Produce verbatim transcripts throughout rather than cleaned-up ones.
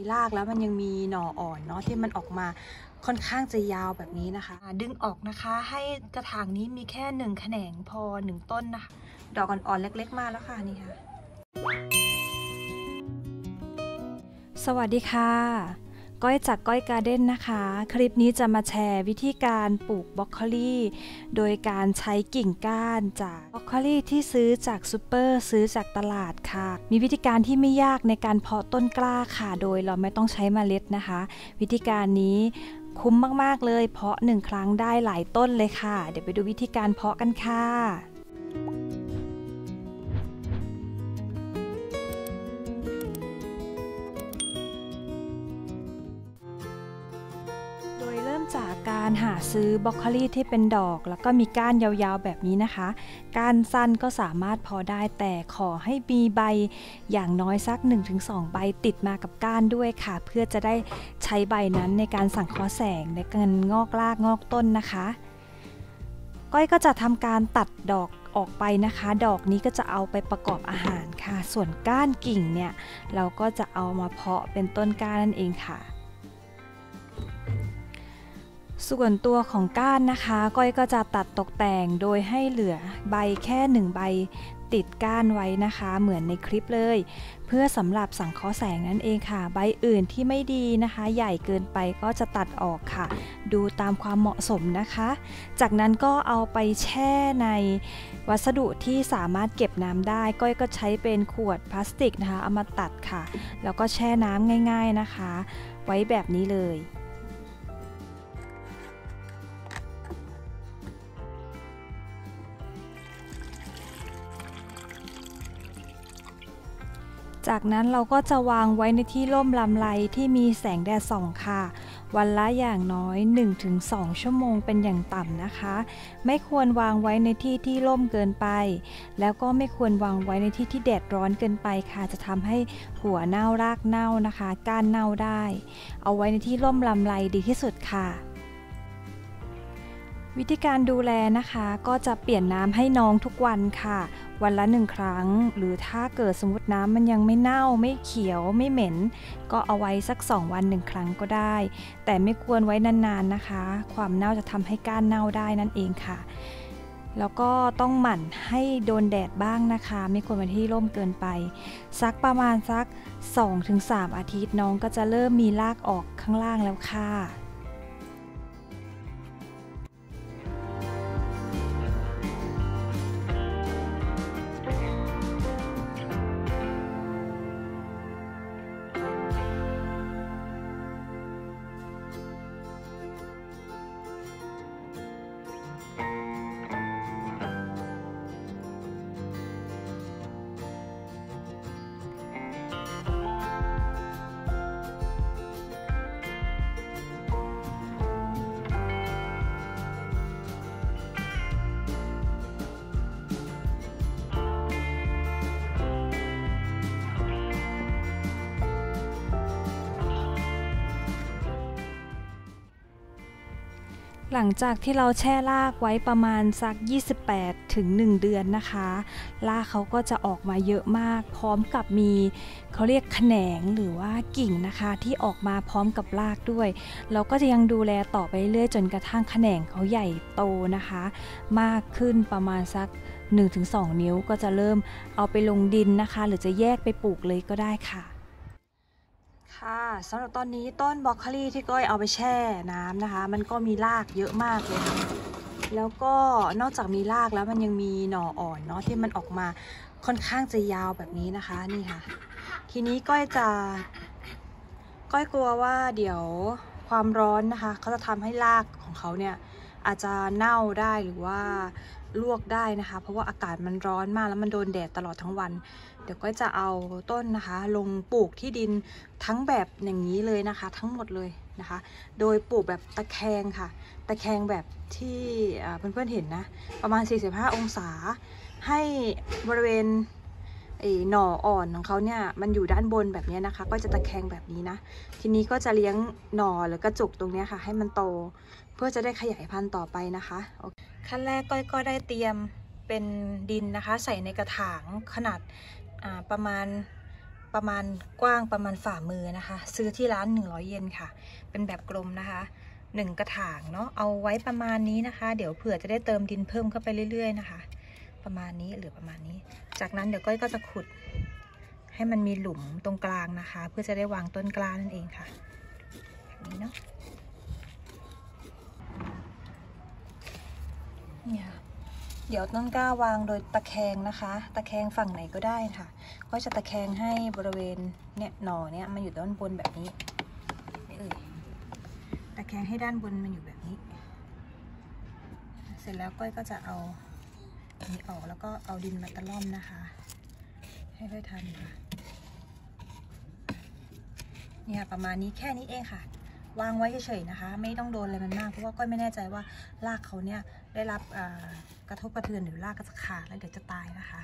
มีรากแล้วมันยังมีหน่ออ่อนเนาะที่มันออกมาค่อนข้างจะยาวแบบนี้นะคะดึงออกนะคะให้กระถางนี้มีแค่หนึ่งแขนงพอหนึ่งต้นนะคะดอกอ่อนๆเล็กๆมาแล้วค่ะนี่ค่ะสวัสดีค่ะก้อยจากก้อยการ์เด้นนะคะคลิปนี้จะมาแชร์วิธีการปลูกบล็อกโคลีโดยการใช้กิ่งก้านจากบล็อกโคลีที่ซื้อจากซูเปอร์ซื้อจากตลาดค่ะมีวิธีการที่ไม่ยากในการเพาะต้นกล้าค่ะโดยเราไม่ต้องใช้เมล็ดนะคะวิธีการนี้คุ้มมากๆเลยเพาะหนึ่งครั้งได้หลายต้นเลยค่ะเดี๋ยวไปดูวิธีการเพาะกันค่ะจากการหาซื้อบล็อกโคลีที่เป็นดอกแล้วก็มีก้านยาวๆแบบนี้นะคะก้านสั้นก็สามารถพอได้แต่ขอให้มีใบอย่างน้อยสัก หนึ่งถึงสอง ใบติดมากับก้านด้วยค่ะเพื่อจะได้ใช้ใบนั้นในการสังเคราะห์แสงในการงอกรากงอกต้นนะคะก้อยก็จะทำการตัดดอกออกไปนะคะดอกนี้ก็จะเอาไปประกอบอาหารค่ะส่วนก้านกิ่งเนี่ยเราก็จะเอามาเพาะเป็นต้นก้านนั่นเองค่ะส่วนตัวของก้านนะคะก้อยก็จะตัดตกแต่งโดยให้เหลือใบแค่หนึ่งใบติดก้านไว้นะคะเหมือนในคลิปเลยเพื่อสำหรับสังเคราะห์แสงนั่นเองค่ะใบอื่นที่ไม่ดีนะคะใหญ่เกินไปก็จะตัดออกค่ะดูตามความเหมาะสมนะคะจากนั้นก็เอาไปแช่ในวัสดุที่สามารถเก็บน้ำได้ก้อยก็ใช้เป็นขวดพลาสติกนะคะเอามาตัดค่ะแล้วก็แช่น้ำง่ายๆนะคะไว้แบบนี้เลยจากนั้นเราก็จะวางไว้ในที่ร่มลำไรที่มีแสงแดดส่องค่ะวันละอย่างน้อย หนึ่งถึงสอง ชั่วโมงเป็นอย่างต่ำนะคะไม่ควรวางไว้ในที่ที่ร่มเกินไปแล้วก็ไม่ควรวางไว้ในที่ที่แดดร้อนเกินไปค่ะจะทำให้หัวเน่ารากเน่านะคะก้านเน่าได้เอาไว้ในที่ร่มลำไรดีที่สุดค่ะวิธีการดูแลนะคะก็จะเปลี่ยนน้ำให้น้องทุกวันค่ะวันละหนึ่งครั้งหรือถ้าเกิดสมมติน้ำมันยังไม่เน่าไม่เขียวไม่เหม็นก็เอาไว้สักสองวันหนึ่งครั้งก็ได้แต่ไม่ควรไว้นานๆนะคะความเน่าจะทำให้ก้านเน่าได้นั่นเองค่ะแล้วก็ต้องหมั่นให้โดนแดดบ้างนะคะไม่ควรไว้ที่ร่มเกินไปสักประมาณสัก สองถึงสาม อาทิตย์น้องก็จะเริ่มมีรากออกข้างล่างแล้วค่ะหลังจากที่เราแช่รากไว้ประมาณสัก ยี่สิบแปดถึงหนึ่ง เดือนนะคะรากเขาก็จะออกมาเยอะมากพร้อมกับมีเขาเรียกแขนงหรือว่ากิ่งนะคะที่ออกมาพร้อมกับรากด้วยเราก็จะยังดูแลต่อไปเรื่อยจนกระทั่งแขนงเขาใหญ่โตนะคะมากขึ้นประมาณสัก หนึ่งถึงสอง นิ้วก็จะเริ่มเอาไปลงดินนะคะหรือจะแยกไปปลูกเลยก็ได้ค่ะค่ะสำหรับตอนนี้ต้นบล็อกโคลีที่ก้อยเอาไปแช่น้ำนะคะมันก็มีรากเยอะมากเลยค่ะแล้วก็นอกจากมีรากแล้วมันยังมีหน่ออ่อนเนาะที่มันออกมาค่อนข้างจะยาวแบบนี้นะคะนี่ค่ะทีนี้ก้อยจะก้อยกลัวว่าเดี๋ยวความร้อนนะคะเขาจะทำให้รากของเขาเนี่ยอาจจะเน่าได้หรือว่าลวกได้นะคะเพราะว่าอากาศมันร้อนมากแล้วมันโดนแดดตลอดทั้งวันเดี๋ยวก็จะเอาต้นนะคะลงปลูกที่ดินทั้งแบบอย่างนี้เลยนะคะทั้งหมดเลยนะคะโดยปลูกแบบตะแคงค่ะตะแคงแบบที่เพื่อนๆเห็นนะประมาณสี่สิบห้าองศาให้บริเวณหน่ออ่อนของเขาเนี่ยมันอยู่ด้านบนแบบนี้นะคะก็จะตะแคงแบบนี้นะทีนี้ก็จะเลี้ยงหน่อหรือกระจุกตรงนี้ค่ะให้มันโตเพื่อจะได้ขยายพันธุ์ต่อไปนะคะขั้นแรกก้อยก็ได้เตรียมเป็นดินนะคะใส่ในกระถางขนาดประมาณ ประมาณกว้างประมาณฝ่ามือนะคะซื้อที่ร้านหนึ่งร้อยเยนค่ะเป็นแบบกลมนะคะหนึ่งกระถางเนาะเอาไว้ประมาณนี้นะคะเดี๋ยวเผื่อจะได้เติมดินเพิ่มเข้าไปเรื่อยๆนะคะประมาณนี้หรือประมาณนี้จากนั้นเดี๋ยวก้อยก็จะขุดให้มันมีหลุมตรงกลางนะคะเพื่อจะได้วางต้นกล้านั่นเองค่ะแบบนี้เนาะเนี่ยเดี๋ยวต้นกล้าวางโดยตะแคงนะคะตะแคงฝั่งไหนก็ได้ค่ะก็จะตะแคงให้บริเวณเนี่ยหน่อเนี่ยมันอยู่ด้านบนแบบนี้นี่เอ่ยตะแคงให้ด้านบนมันอยู่แบบนี้เสร็จแล้วก้อยก็จะเอามีออกแล้วก็เอาดินมาตะล่อมนะคะให้ค่อยทำค่ะเนี่ยประมาณนี้แค่นี้เองค่ะวางไว้เฉยๆนะคะไม่ต้องโดนอะไรมันมากเพราะว่าก้อยไม่แน่ใจว่ารากเขาเนี่ยได้รับกระทบกระเทือนหรือรากก็จะขาดแล้วเดี๋ยวจะตายนะคะ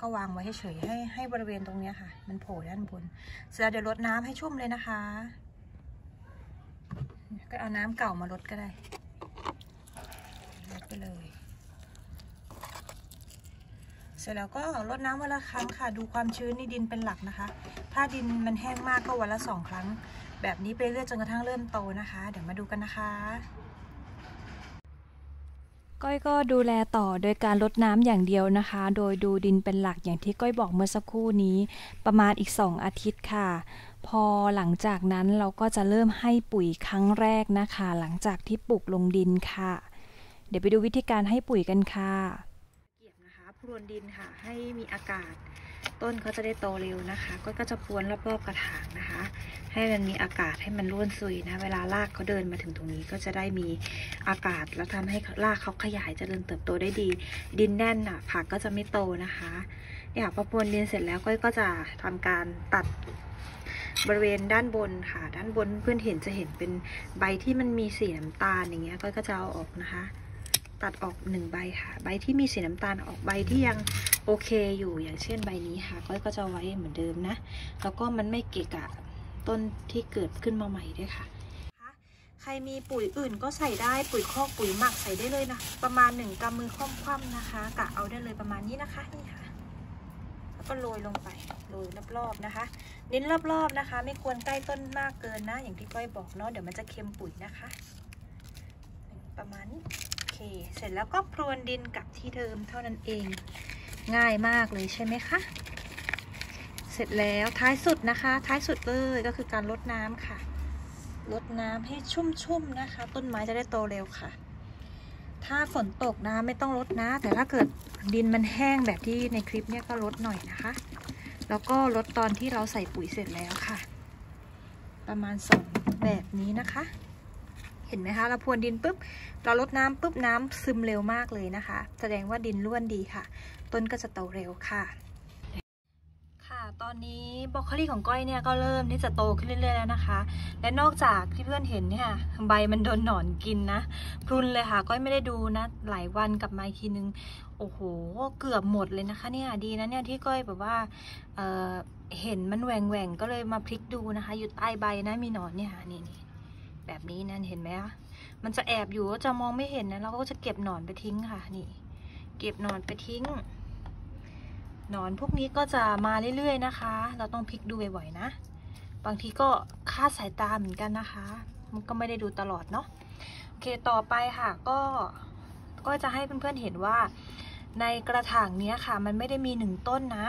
ก็วางไว้เฉยๆให้ให้บริเวณตรงนี้ค่ะมันโผล่ด้านบนเสร็จแล้วเดี๋ยวรดน้ำให้ชุ่มเลยนะคะก็เอาน้ำเก่ามารดก็ได้รดไปเลยเสร็จแล้วก็รดน้ำวันละครั้งค่ะดูความชื้นในดินเป็นหลักนะคะถ้าดินมันแห้งมากก็วันละสองครั้งแบบนี้ไปเรื่อยจนกระทั่งเริ่มโตนะคะเดี๋ยวมาดูกันนะคะก้อยก็ดูแลต่อโดยการรดน้ำอย่างเดียวนะคะโดยดูดินเป็นหลักอย่างที่ก้อยบอกเมื่อสักครู่นี้ประมาณอีกสองอาทิตย์ค่ะพอหลังจากนั้นเราก็จะเริ่มให้ปุ๋ยครั้งแรกนะคะหลังจากที่ปลูกลงดินค่ะเดี๋ยวไปดูวิธีการให้ปุ๋ยกันค่ะพรวนดินค่ะให้มีอากาศต้นเขาจะได้โตเร็วนะคะก็ก็จะพรวนรอบๆกระถางนะคะให้มันมีอากาศให้มันร่วนซุยนะเวลารากเขาเดินมาถึงตรงนี้ก็จะได้มีอากาศแล้วทำให้รากเขาขยายเจริญเติบโตได้ดีดินแน่นอ่ะผักก็จะไม่โตนะคะเนี่ยพอพรวนดินเสร็จแล้วก็ก็จะทำการตัดบริเวณด้านบนค่ะด้านบนเพื่อนเห็นจะเห็นเป็นใบที่มันมีสีน้ำตาลอย่างเงี้ยก็ก็จะเอาออกนะคะตัดออกหนึ่งใบค่ะใบที่มีสีน้ำตาลออกใบที่ยังโอเคอยู่อย่างเช่นใบนี้ค่ะก้อยก็จะไว้เหมือนเดิมนะแล้วก็มันไม่เกะกะต้นที่เกิดขึ้นมาใหม่ด้วยค่ะใครมีปุ๋ยอื่นก็ใส่ได้ปุ๋ยคอกปุ๋ยหมักใส่ได้เลยนะประมาณหนึ่งกำมือคว่ำๆนะคะกะเอาได้เลยประมาณนี้นะคะนี่ค่ะแล้วก็โรยลงไปโรยรอบๆนะคะเน้นรอบๆนะคะไม่ควรใกล้ต้นมากเกินนะอย่างที่ก้อยบอกเนาะเดี๋ยวมันจะเค็มปุ๋ยนะคะประมาณนี้เสร็จแล้วก็พรวนดินกลับที่เดิมเท่านั้นเองง่ายมากเลยใช่ไหมคะเสร็จแล้วท้ายสุดนะคะท้ายสุดเลยก็คือการรดน้ำค่ะรดน้ำให้ชุ่มๆนะคะต้นไม้จะได้โตเร็วค่ะถ้าฝนตกนะไม่ต้องรดนะแต่ถ้าเกิดดินมันแห้งแบบที่ในคลิปเนี้ยก็รดหน่อยนะคะแล้วก็รดตอนที่เราใส่ปุ๋ยเสร็จแล้วค่ะประมาณสองแบบนี้นะคะเห็นไหมคะเราพรวนดินปุ๊บเราลดน้ำปุ๊บน้ำซึมเร็วมากเลยนะคะแสดงว่าดินร่วนดีค่ะต้นก็จะโตเร็วค่ะค่ะตอนนี้บรอกโคลีของก้อยเนี่ยก็เริ่มที่จะโตขึ้นเรื่อยๆแล้วนะคะและนอกจากที่เพื่อนเห็นเนี่ยใบมันโดนหนอนกินนะพรุนเลยค่ะก้อยไม่ได้ดูนะหลายวันกลับมาอีกทีนึงโอ้โหเกือบหมดเลยนะคะเนี่ยดีนะเนี่ยที่ก้อยแบบว่า เอ่อ เห็นมันแหว่งๆก็เลยมาพลิกดูนะคะอยู่ใต้ใบนะมีหนอนเนี่ยค่ะนี่แบบนี้นั่นเห็นไหมคะมันจะแอบอยู่ก็จะมองไม่เห็นนะเราก็จะเก็บหนอนไปทิ้งค่ะนี่เก็บหนอนไปทิ้งหนอนพวกนี้ก็จะมาเรื่อยๆนะคะเราต้องพลิกดูบ่อยๆนะบางทีก็คลาดสายตาเหมือนกันนะคะมันก็ไม่ได้ดูตลอดเนาะโอเคต่อไปค่ะก็ก็จะให้เพื่อนๆเห็นว่าในกระถางนี้ค่ะมันไม่ได้มีหนึ่งต้นนะ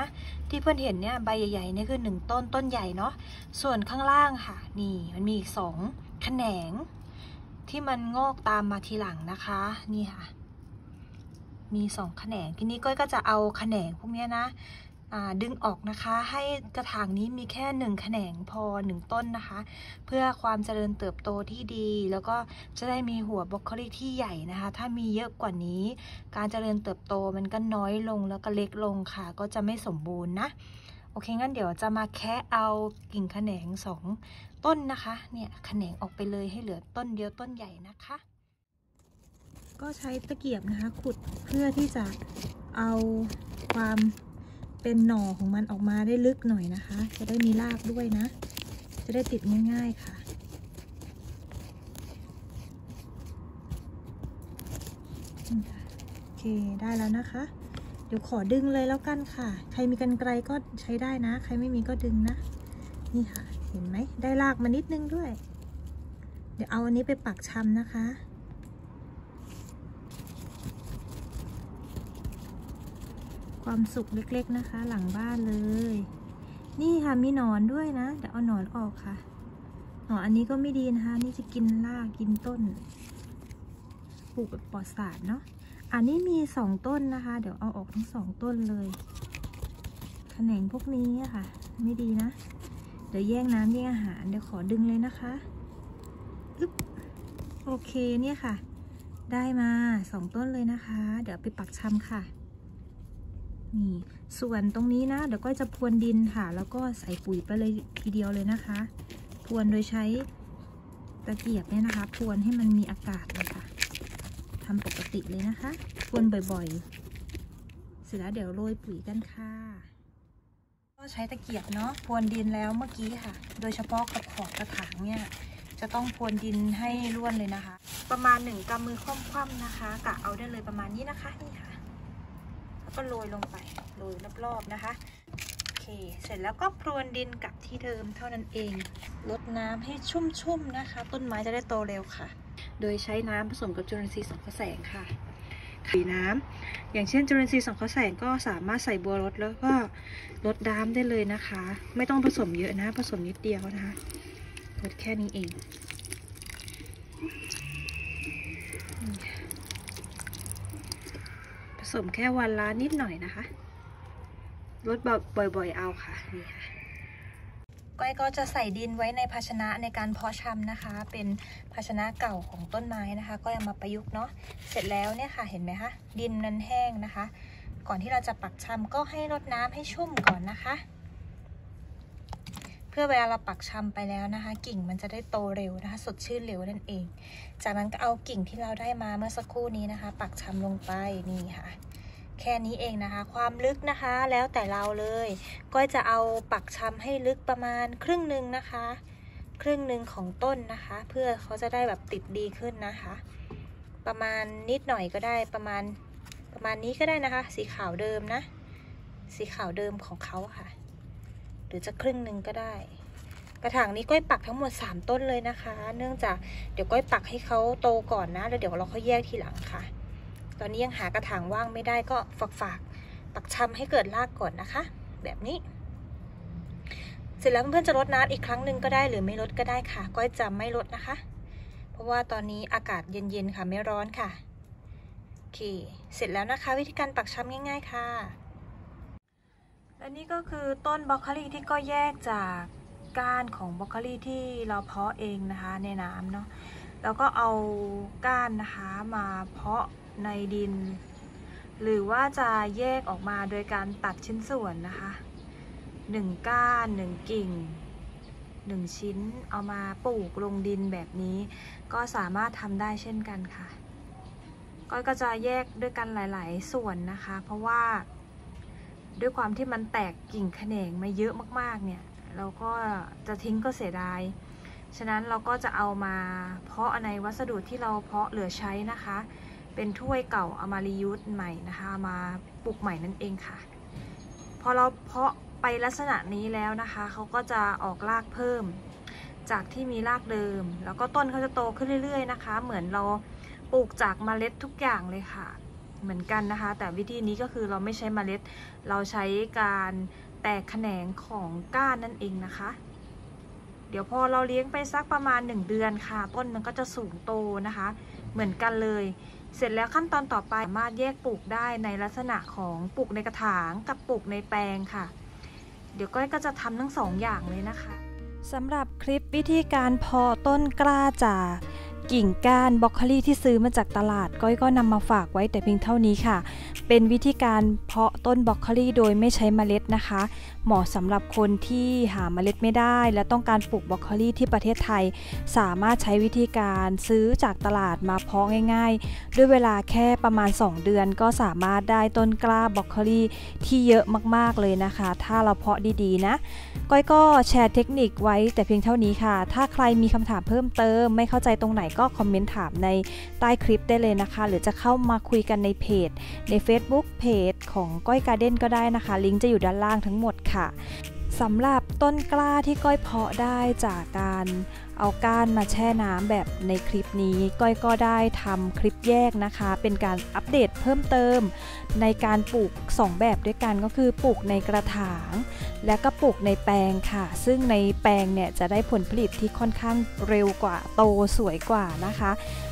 ที่เพื่อนเห็นเนี่ยใบใหญ่ๆนี่คือหนึ่งต้นต้นใหญ่เนาะส่วนข้างล่างค่ะนี่มันมีอีกสองแขนงที่มันงอกตามมาทีหลังนะคะนี่ค่ะมีสองแขนงทีนี้ก้อยก็จะเอาแขนงพวกนี้นะดึงออกนะคะให้กระถางนี้มีแค่หนึ่งแขนงพอหนึ่งต้นนะคะเพื่อความเจริญเติบโตที่ดีแล้วก็จะได้มีหัวบรอกโคลีที่ใหญ่นะคะถ้ามีเยอะกว่านี้การเจริญเติบโตมันก็น้อยลงแล้วก็เล็กลงค่ะก็จะไม่สมบูรณ์นะโอเคงั้นเดี๋ยวจะมาแคะเอากิ่งแขนงสองต้นนะคะเนี่ยแขนงออกไปเลยให้เหลือต้นเดียวต้นใหญ่นะคะก็ใช้ตะเกียบนะคะขุดเพื่อที่จะเอาความเป็นหน่อของมันออกมาได้ลึกหน่อยนะคะจะได้มีรากด้วยนะจะได้ติดง่ายๆค่ะโอเคได้แล้วนะคะ เดี๋ยวขอดึงเลยแล้วกันค่ะใครมีกรรไกรก็ใช้ได้นะใครไม่มีก็ดึงนะนี่ค่ะเห็นไหมได้ลากมานิดนึงด้วยเดี๋ยวเอาอันนี้ไปปักชำนะคะความสุขเล็กๆนะคะหลังบ้านเลยนี่ค่ะมีหนอนด้วยนะเดี๋ยวเอาหนอนออกค่ะหนอนอันนี้ก็ไม่ดีนะคะนี่จะกินรากกินต้นปลูกแบบปลอดสารเนาะอันนี้มีสองต้นนะคะเดี๋ยวเอาออกทั้งสองต้นเลยแขนงพวกนี้ค่ะไม่ดีนะเดี๋ยวแย่งน้ำแย่งอาหารเดี๋ยวขอดึงเลยนะคะอึ๊บโอเคเนี่ยค่ะได้มาสองต้นเลยนะคะเดี๋ยวไปปักชำค่ะนี่ส่วนตรงนี้นะเดี๋ยวก็จะพรวนดินค่ะแล้วก็ใส่ปุ๋ยไปเลยทีเดียวเลยนะคะพรวนโดยใช้ตะเกียบเนี่ยนะคะพรวนให้มันมีอากาศเลยค่ะทำปกติเลยนะคะพรวนบ่อยๆเสร็จแล้วเดี๋ยวโรยปุ๋ยกันค่ะก็ใช้ตะเกียบเนาะพรวนดินแล้วเมื่อกี้ค่ะโดยเฉพาะกับขอบกระถางเนี่ยจะต้องพรวนดินให้ร่วนเลยนะคะประมาณหนึ่งกำมือคว่ำๆนะคะกะเอาได้เลยประมาณนี้นะคะนี่ค่ะก็โรยลงไปโรยรอบๆนะคะโอเคเสร็จแล้วก็พรวนดินกลับที่เดิมเท่านั้นเองรดน้ำให้ชุ่มๆนะคะต้นไม้จะได้โตเร็วค่ะโดยใช้น้ำผสมกับจุลินทรีย์สังเคราะห์แสงค่ะปุ๋ยน้ำอย่างเช่นจุลินทรีย์สังเคราะห์แสงก็สามารถใส่บัวรดแล้วก็รดน้ำได้เลยนะคะไม่ต้องผสมเยอะนะผสมนิดเดียวนะคะรดแค่นี้เองผสมแค่วันละนิดหน่อยนะคะลดบ่อยๆเอาค่ะนี่ค่ะก้อยก็จะใส่ดินไว้ในภาชนะในการเพาะชำนะคะเป็นภาชนะเก่าของต้นไม้นะคะก็เอามาประยุกต์เนาะเสร็จแล้วเนี่ยค่ะเห็นไหมคะดินนั้นแห้งนะคะก่อนที่เราจะปักชำก็ให้รดน้ำให้ชุ่มก่อนนะคะเพื่อเวลาเราปักชำไปแล้วนะคะกิ่งมันจะได้โตเร็วนะคะสดชื่นเร็วนั่นเองจากนั้นก็เอากิ่งที่เราได้มาเมื่อสักครู่นี้นะคะปักชำลงไปนี่ค่ะแค่นี้เองนะคะความลึกนะคะแล้วแต่เราเลยก็จะเอาปักชำให้ลึกประมาณครึ่งหนึ่งนะคะครึ่งหนึ่งของต้นนะคะเพื่อเขาจะได้แบบติดดีขึ้นนะคะประมาณนิดหน่อยก็ได้ประมาณประมาณนี้ก็ได้นะคะสีขาวเดิมนะสีขาวเดิมของเขาค่ะหรือจะครึ่งหนึ่งก็ได้กระถางนี้ก้อยปักทั้งหมดสามต้นเลยนะคะเนื่องจากเดี๋ยวก้อยปักให้เขาโตก่อนนะแล้วเดี๋ยวเราค่อยแยกทีหลังค่ะตอนนี้ยังหากระถางว่างไม่ได้ก็ฝากฝากปักชำให้เกิดรากก่อนนะคะแบบนี้เสร็จแล้วเพื่อนจะรดน้ำอีกครั้งหนึ่งก็ได้หรือไม่รดก็ได้ค่ะก้อยจะไม่รดนะคะเพราะว่าตอนนี้อากาศเย็นๆค่ะไม่ร้อนค่ะโอเคเสร็จแล้วนะคะวิธีการปักชำง่ายๆค่ะและนี่ก็คือต้นบล็อกโคลี่ที่ก็แยกจากก้านของบล็อกโคลี่ที่เราเพาะเองนะคะในน้ำเนาะแล้วก็เอาก้านนะคะมาเพาะในดินหรือว่าจะแยกออกมาโดยการตัดชิ้นส่วนนะคะหนึ่งก้านหนึ่งกิ่งหนึ่งชิ้นเอามาปลูกลงดินแบบนี้ก็สามารถทำได้เช่นกันค่ะก้อยก็จะแยกด้วยกันหลายๆส่วนนะคะเพราะว่าด้วยความที่มันแตกกิ่งแขนงมาเยอะมากๆเนี่ยเราก็จะทิ้งก็เสียดายฉะนั้นเราก็จะเอามาเพาะในวัสดุที่เราเพาะเหลือใช้นะคะเป็นถ้วยเก่าเอามารียูสใหม่นะคะมาปลูกใหม่นั่นเองค่ะพอเราเพาะไปลักษณะนี้แล้วนะคะเขาก็จะออกรากเพิ่มจากที่มีรากเดิมแล้วก็ต้นเขาจะโตขึ้นเรื่อยๆนะคะเหมือนเราปลูกจากเมล็ดทุกอย่างเลยค่ะเหมือนกันนะคะแต่วิธีนี้ก็คือเราไม่ใช้เมล็ดเราใช้การแตกแขนงของก้านนั่นเองนะคะเดี๋ยวพอเราเลี้ยงไปสักประมาณหนึ่งเดือนค่ะต้นมันก็จะสูงโตนะคะเหมือนกันเลยเสร็จแล้วขั้นตอนต่อไปสามารถแยกปลูกได้ในลักษณะของปลูกในกระถางกับปลูกในแปลงค่ะเดี๋ยวก้อยก็จะทำทั้งสองอย่างเลยนะคะสำหรับคลิปวิธีการเพาะต้นกล้าจากกิ่งก้านบล็อกโคลี่ที่ซื้อมาจากตลาดก้อยก็นำมาฝากไว้แต่เพียงเท่านี้ค่ะเป็นวิธีการเพาะต้นบล็อกโคลี่โดยไม่ใช้เมล็ดนะคะเหมาะสำหรับคนที่หาเมล็ดไม่ได้และต้องการปลูกบล็อกโคลี่ที่ประเทศไทยสามารถใช้วิธีการซื้อจากตลาดมาเพาะง่ายๆด้วยเวลาแค่ประมาณสองเดือนก็สามารถได้ต้นกล้าบล็อกโคลี่ที่เยอะมากๆเลยนะคะถ้าเราเพาะดีๆนะก้อยก็แชร์เทคนิคไว้แต่เพียงเท่านี้ค่ะถ้าใครมีคำถามเพิ่มเติมไม่เข้าใจตรงไหน ก็คอมเมนต์ถามในใต้คลิปได้เลยนะคะหรือจะเข้ามาคุยกันในเพจใน Facebook เพจของก้อยการ์เด้นก็ได้นะคะลิงก์จะอยู่ด้านล่างทั้งหมดค่ะสำหรับต้นกล้าที่ก้อยเพาะได้จากการเอาก้านมาแช่น้ำแบบในคลิปนี้ก้อยก็ได้ทำคลิปแยกนะคะเป็นการอัปเดตเพิ่มเติมในการปลูกสองแบบด้วยกันก็คือปลูกในกระถางและก็ปลูกในแปลงค่ะซึ่งในแปลงเนี่ยจะได้ผลผลิตที่ค่อนข้างเร็วกว่าโตสวยกว่านะคะ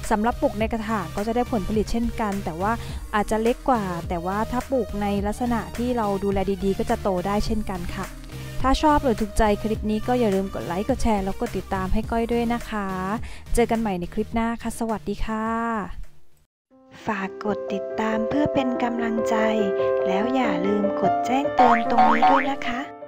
สำหรับปลูกในกระถางก็จะได้ผลผลิตเช่นกันแต่ว่าอาจจะเล็กกว่าแต่ว่าถ้าปลูกในลักษณะที่เราดูแลดีๆก็จะโตได้เช่นกันค่ะถ้าชอบหรือถูกใจคลิปนี้ก็อย่าลืมกดไลค์กดแชร์แล้วกดติดตามให้ก้อยด้วยนะคะเจอกันใหม่ในคลิปหน้าค่ะสวัสดีค่ะฝากกดติดตามเพื่อเป็นกำลังใจแล้วอย่าลืมกดแจ้งเตือนตรงนี้ด้วยนะคะ